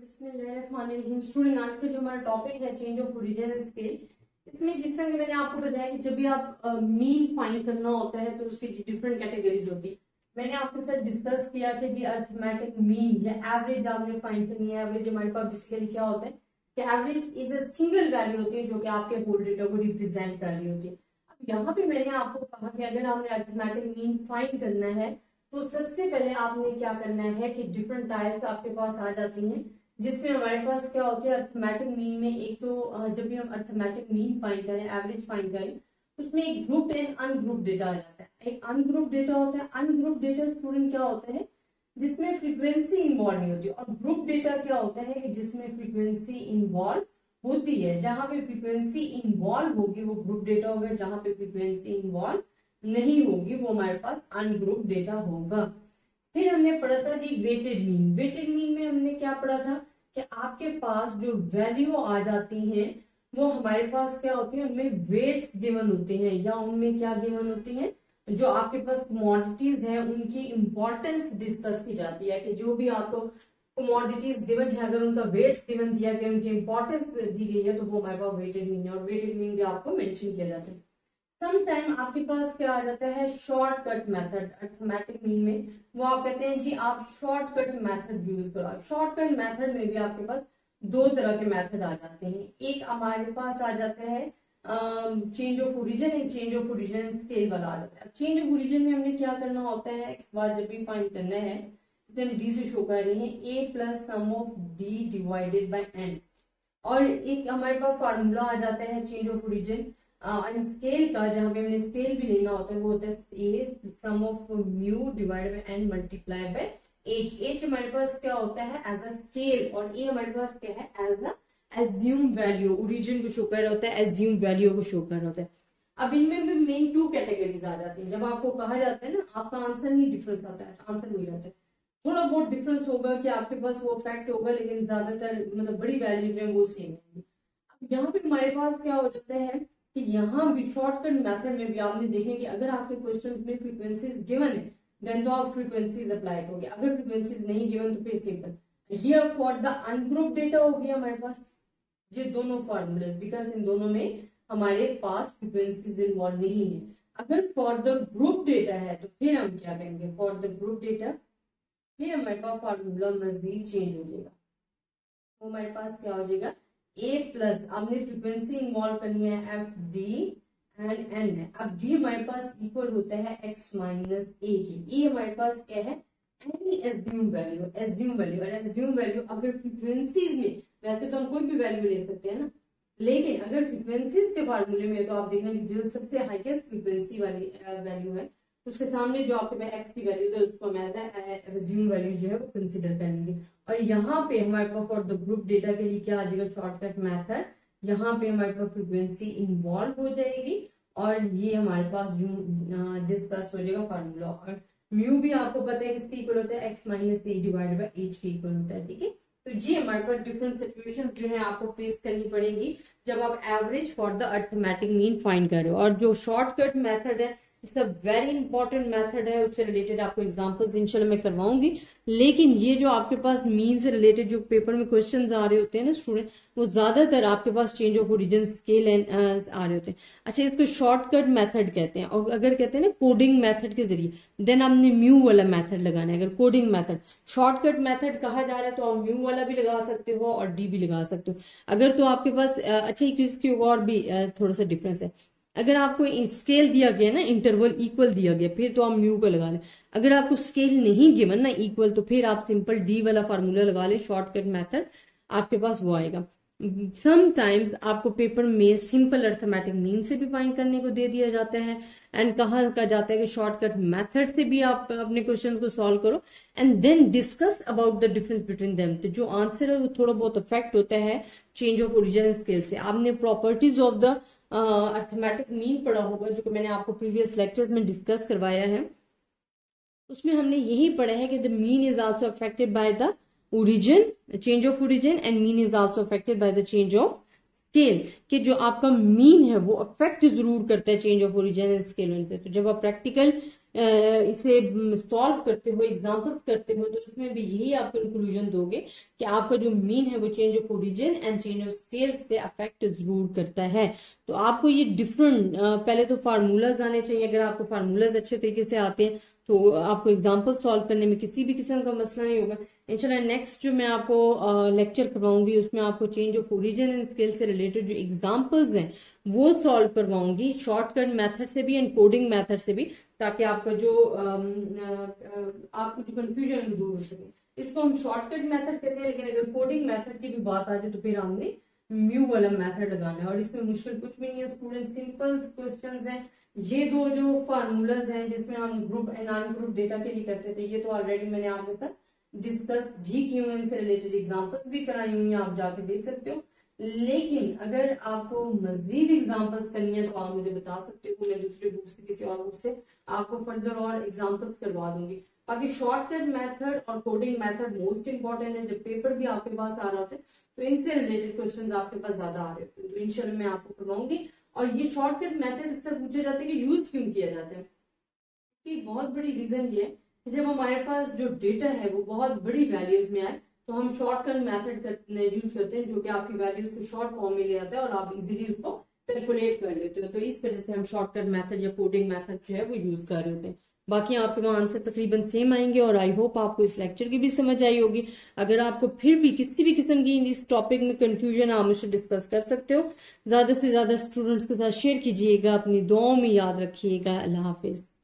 बिस्मिल्लाहिर्रहमानिर्रहीम। स्टूडेंट, आज का जो हमारा टॉपिक है चेंज ऑफ ओरिजिन स्केल, इसमें जिस तरह मैंने आपको बताया कि जब भी आप मीन फाइंड करना होता है तो उसकी डिफरेंट कैटेगरीज होती है। मैंने आपके साथ डिस्कस किया कि जी अरिथमेटिक मीन या एवरेज आपने फाइंड करनी है। एवरेज हमारे पास बेसिकली क्या होता है कि average is a single value होती है जो कि आपके होल डेटा को रिप्रेजेंट कर रही होती है। अब यहाँ पे मैंने आपको कहा कि अगर आपने अरिथमेटिक मीन फाइंड करना है तो सबसे पहले आपने क्या करना है कि डिफरेंट टाइप्स आपके पास आ जाती हैं, जिसमें हमारे पास क्या होती है अरिथमेटिक मीन में। एक तो जब भी हम अरिथमेटिक मीन फाइंड करें, एवरेज फाइंड करें, उसमें एक ग्रुप एंड अनग्रुप डेटा आ जाता है। एक अनग्रुप डेटा होता है। अनग्रुप डेटा स्टूडेंट क्या होता है जिसमें फ्रीक्वेंसी इन्वॉल्व नहीं होती, और ग्रुप डेटा क्या होता है जिसमें फ्रीक्वेंसी इन्वॉल्व होती है। जहां पे फ्रीक्वेंसी इन्वॉल्व होगी वो ग्रुप डेटा होगा, जहां पे फ्रीक्वेंसी इन्वॉल्व नहीं होगी वो हमारे पास अनग्रुप डेटा होगा। फिर हमने पढ़ा था जी वेटेड मीन। वेटेड मीन में हमने क्या पढ़ा था कि आपके पास जो वैल्यू आ जाती है वो हमारे पास क्या होती है, उनमें वेट्स गिवन होते हैं या उनमें क्या गिवन होती है, जो आपके पास कमोडिटीज हैं उनकी इम्पोर्टेंस डिस्कस की जाती है। कि जो भी आपको कमोडिटीज गिवन है अगर उनका वेट्स गिवन दिया गया, उनकी इम्पोर्टेंस दी गई है, तो वो हमारे पास वेटेड मीन है। और वेटेड मीन भी आपको मेंशन किया जाता है। समटाइम आपके पास क्या आ जाता है शॉर्टकट मेथड। अरिथमेटिक मीन में वो आप कहते हैं जी आप शॉर्टकट मेथड यूज करो। शॉर्टकट मेथड में भी आपके पास दो तरह के मेथड आ जाते हैं। एक हमारे पास आ जाता है चेंज ऑफ ओरिजिन, एक चेंज ऑफ ओरिजिन स्केल वाला आ जाता है। चेंज ऑफ ओरिजिन में हमने क्या करना होता है, एक बार जब भी फाइंड करना है, इसमें हम डी से शो कर रहे हैं A plus sum of D divided by N. और एक हमारे पास फार्मूला आ जाता है चेंज ऑफ ओरिजिन स्केल का, जहाँ पे हमने स्केल भी लेना होता है, वो होता है A sum of mu divided by N multiply by H. H हमारे पास क्या होता है एज अ स्केल, और ए हमारे पास क्या है as a assume value. Origin को शो कर रहा होता है, एज्यूम वैल्यू को शो कर रहा होता है। अब इनमें भी मेन टू कैटेगरीज आ जाती है। जब आपको कहा जाता है ना आपका आंसर नहीं डिफरेंस आता है, आंसर मिल जाता है। थोड़ा बहुत डिफरेंस होगा कि आपके पास वो फैक्ट होगा, लेकिन ज्यादातर मतलब बड़ी वैल्यू जो है वो सेम है। अब यहाँ पे हमारे पास क्या हो जाता है कि यहाँ भी शॉर्टकट मेथड में भी आपने देखने की अगर आपके क्वेश्चन में फ्रीक्वेंसीज गिवन है देन तो आप फ्रीक्वेंसीज अप्लाई करोगे, अगर फ्रीक्वेंसीज नहीं गिवन तो फिर सिंपल। ये फॉर द अनग्रुप डेटा हो गया हमारे पास ये दोनों फार्मूले, बिकॉज इन दोनों में हमारे पास फ्रीक्वेंसीज इन्वॉल्व नहीं है। अगर फॉर द ग्रुप डेटा है तो फिर हम क्या करेंगे फॉर द ग्रुप डेटा, फिर हमारे पास फार्मूला मजीद चेंज हो जाएगा। तो हमारे पास क्या हो जाएगा ए प्लस आपने फ्रीक्वेंसी इन्वॉल्व करनी है एफ डी एंड एन है। अब डी हमारे पास इक्वल होता है एक्स माइनस ए के। ए हमारे पास क्या है एज्यूम वैल्यू, एज्यूम वैल्यू और एज्यूम वैल्यू अगर फ्रीक्वेंसीज में, वैसे तो हम कोई भी वैल्यू ले सकते हैं ना, लेकिन अगर फ्रीक्वेंसीज के फार्मूले में तो आप देखना जो सबसे हाईएस्ट फ्रीक्वेंसी वाली वैल्यू है उसके सामने जो आपके पास एक्स की वैल्यूज है उसको हम एज्यूम वैल्यू जो है वो कंसिडर करेंगे। और यहाँ पे हमारे पास फॉर द ग्रुप डेटा के लिए क्या आ जाएगा शॉर्टकट मैथड। यहाँ पे हमारे पास फ्रीक्वेंसी इन्वॉल्व हो जाएगी और ये हमारे पास डिस्कस हो जाएगा फार्मूला। और म्यू भी आपको पता है किसके इक्वल होता है X minus A divide by H के इक्वल होता है, ठीक है। तो जी हमारे पास डिफरेंट सिचुएशन जो है आपको फेस करनी पड़ेगी जब आप average for the arithmetic mean find कर रहे हो। और जो शॉर्टकट मेथड है it's a very important method है, उससे रिलेटेड आपको एग्जाम्पल्स इंशाल्लाह मैं करवाऊंगी। लेकिन ये जो आपके पास मीन से रिलेटेड जो पेपर में क्वेश्चंस आ रहे होते हैं ना स्टूडेंट, वो ज्यादातर आपके पास चेंज ऑफ ओरिजिन स्केल आ रहे होते हैं। अच्छा, इसको शॉर्टकट मेथड कहते हैं। और अगर कहते हैं ना कोडिंग मेथड के जरिए, देन आपने म्यू वाला मेथड लगाना है। अगर कोडिंग मेथड शॉर्टकट मेथड कहा जा रहा है तो आप म्यू वाला भी लगा सकते हो और डी भी लगा सकते हो। अगर तो आपके पास अच्छा इसके और भी थोड़ा सा डिफरेंस है। अगर आपको स्केल दिया गया ना, इंटरवल इक्वल दिया गया, फिर तो आप म्यू का लगा लें। अगर आपको स्केल नहीं गिवन ना इक्वल, तो फिर आप सिंपल डी वाला फार्मूला लगा लें। शॉर्टकट मेथड आपके पास वो आएगा। समटाइम्स आपको पेपर में सिंपल अरिथमेटिक मीन से भी फाइंड करने को दे दिया जाता है, एंड कहा जाता है कि शॉर्टकट मेथड से भी आप अपने क्वेश्चन को सॉल्व करो and then discuss about the difference between them. तो जो आंसर है वो थोड़ा बहुत अफेक्ट होता है चेंज ऑफ ओरिजिन स्केल से। आपने properties of the arithmetic mean पढ़ा होगा जो कि मैंने आपको प्रीवियस लेक्चर्स में डिस्कस करवाया है, उसमें हमने यही पढ़ा है कि the mean is also affected by the origin, change of origin, and mean is also affected by the change of scale. कि जो आपका मीन है वो अफेक्ट जरूर करता है चेंज ऑफ ओरिजिन स्केल होने से। तो जब आप प्रैक्टिकल इसे सॉल्व करते हो, एग्जाम्पल्स करते हो, तो उसमें भी यही आप कंक्लूजन दोगे कि आपका जो मीन है वो change of origin and change of sales से अफेक्ट जरूर करता है। तो आपको ये डिफरेंट पहले तो फार्मूलाज आने चाहिए। अगर आपको फार्मूलाज अच्छे तरीके से आते हैं तो आपको एग्जाम्पल सॉल्व करने में किसी भी किस्म का मसला नहीं होगा इंशाल्लाह। नेक्स्ट जो मैं आपको लेक्चर करवाऊंगी उसमें आपको change of origin and scale से रिलेटेड जो एग्जांपल्स हैं वो सॉल्व करवाऊंगी, शॉर्टकट मेथड से भी एंड कोडिंग मेथड से भी, ताकि आपका जो आपको जो कंफ्यूजन दूर हो सके। इसको हम शॉर्टकट मेथड कहते हैं, लेकिन अगर कोडिंग मेथड की भी बात आ जाए तो फिर हमने म्यू वाला मेथड लगाना है। और इसमें मुश्किल कुछ भी नहीं है स्टूडेंट, सिंपल क्वेश्चंस हैं। ये दो जो फार्मूलाज हैं जिसमें हम group and ungroup data के लिए करते थे, ये तो ऑलरेडी मैंने आपके साथ डिस्कस भी किए हुए, इनसे रिलेटेड एग्जांपल्स भी कराई हुई हैं, आप जाके देख सकते हो। लेकिन अगर आपको मजीद एग्जांपल्स करनी है तो आप मुझे बता सकते हो, मैं दूसरे बुक से किसी और बुक से आपको फर्दर और एग्जाम्पल्स करवा दूंगी। बाकी शॉर्टकट मेथड और कोडिंग मेथड मोस्ट इंपॉर्टेंट है। जब पेपर भी आपके पास आ रहा होता है तो इनसे रिलेटेड क्वेश्चंस आपके पास ज्यादा आ रहे होते हैं, तो इंशाल्लाह मैं आपको करवाऊंगी। और ये शॉर्टकट मेथड अक्सर पूछे जाते हैं कि यूज क्यों किया जाता है। इसकी बहुत बड़ी रीजन ये है कि जब हमारे पास जो डेटा है वो बहुत बड़ी वैल्यूज में आए तो हम शॉर्टकट मेथड यूज करते हैं, जो कि आपकी वैल्यूज को शॉर्ट फॉर्म में ले आता है और आप इजिली उसको कैलकुलेट कर लेते हो। तो इस वजह से हम शॉर्टकट मैथड या कोडिंग मैथड जो है वो यूज कर रहे होते हैं। बाकी आपके वहाँ आंसर तकरीबन सेम आएंगे और आई होप आपको इस लेक्चर की भी समझ आई होगी। अगर आपको फिर भी किसी भी किस्म की इस टॉपिक में कंफ्यूजन है आप मुझसे डिस्कस कर सकते हो। ज्यादा से ज्यादा स्टूडेंट्स के साथ शेयर कीजिएगा। अपनी दुआओं में याद रखिएगा। अल्लाह हाफिज।